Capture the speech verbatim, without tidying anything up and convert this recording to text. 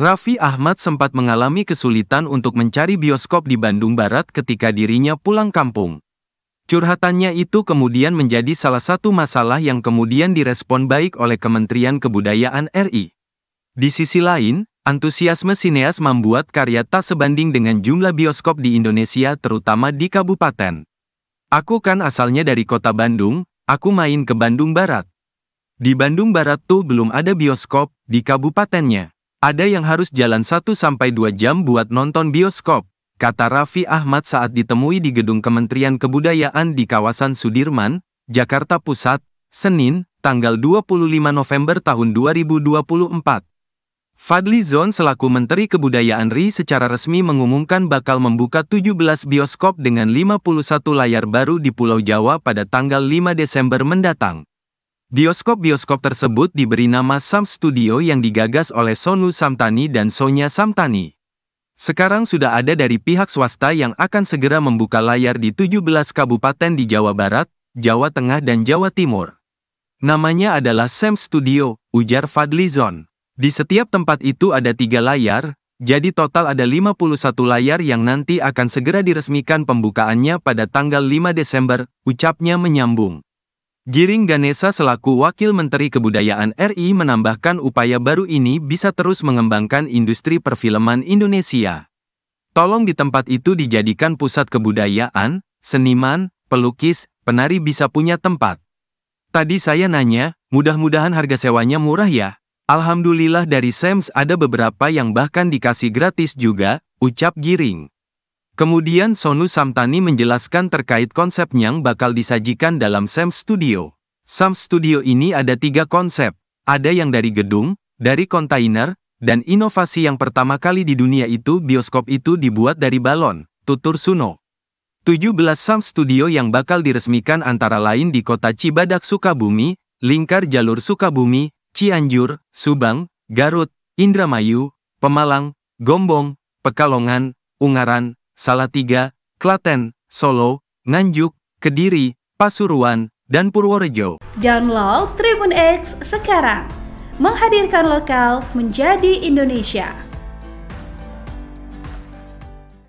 Raffi Ahmad sempat mengalami kesulitan untuk mencari bioskop di Bandung Barat ketika dirinya pulang kampung. Curhatannya itu kemudian menjadi salah satu masalah yang kemudian direspon baik oleh Kementerian Kebudayaan R I. Di sisi lain, antusiasme sineas membuat karya tak sebanding dengan jumlah bioskop di Indonesia, terutama di kabupaten. Aku kan asalnya dari kota Bandung, aku main ke Bandung Barat. Di Bandung Barat tuh belum ada bioskop, di kabupatennya. Ada yang harus jalan satu sampai dua jam buat nonton bioskop, kata Raffi Ahmad saat ditemui di Gedung Kementerian Kebudayaan di kawasan Sudirman, Jakarta Pusat, Senin, tanggal dua puluh lima November tahun dua ribu dua puluh empat. Fadli Zon selaku Menteri Kebudayaan R I secara resmi mengumumkan bakal membuka tujuh belas bioskop dengan lima puluh satu layar baru di Pulau Jawa pada tanggal lima Desember mendatang. Bioskop-bioskop tersebut diberi nama Sam's Studio yang digagas oleh Sonu Samtani dan Sonya Samtani. Sekarang sudah ada dari pihak swasta yang akan segera membuka layar di tujuh belas kabupaten di Jawa Barat, Jawa Tengah dan Jawa Timur. Namanya adalah Sam's Studio, ujar Fadli Zon. Di setiap tempat itu ada tiga layar, jadi total ada lima puluh satu layar yang nanti akan segera diresmikan pembukaannya pada tanggal lima Desember, ucapnya menyambung. Giring Ganesha selaku Wakil Menteri Kebudayaan R I menambahkan upaya baru ini bisa terus mengembangkan industri perfilman Indonesia. Tolong di tempat itu dijadikan pusat kebudayaan, seniman, pelukis, penari bisa punya tempat. Tadi saya nanya, mudah-mudahan harga sewanya murah ya. Alhamdulillah dari Sam's ada beberapa yang bahkan dikasih gratis juga, ucap Giring. Kemudian Sonu Samtani menjelaskan terkait konsep yang bakal disajikan dalam Sam's Studio. Sam's Studio ini ada tiga konsep, ada yang dari gedung, dari kontainer, dan inovasi yang pertama kali di dunia itu bioskop itu dibuat dari balon, tutur Suno. tujuh belas Sam's Studio yang bakal diresmikan antara lain di Kota Cibadak Sukabumi, Lingkar Jalur Sukabumi, Cianjur, Subang, Garut, Indramayu, Pemalang, Gombong, Pekalongan, Ungaran, Salatiga, Klaten, Solo, Nganjuk, Kediri, Pasuruan, dan Purworejo. Download Tribun X sekarang. Menghadirkan lokal menjadi Indonesia.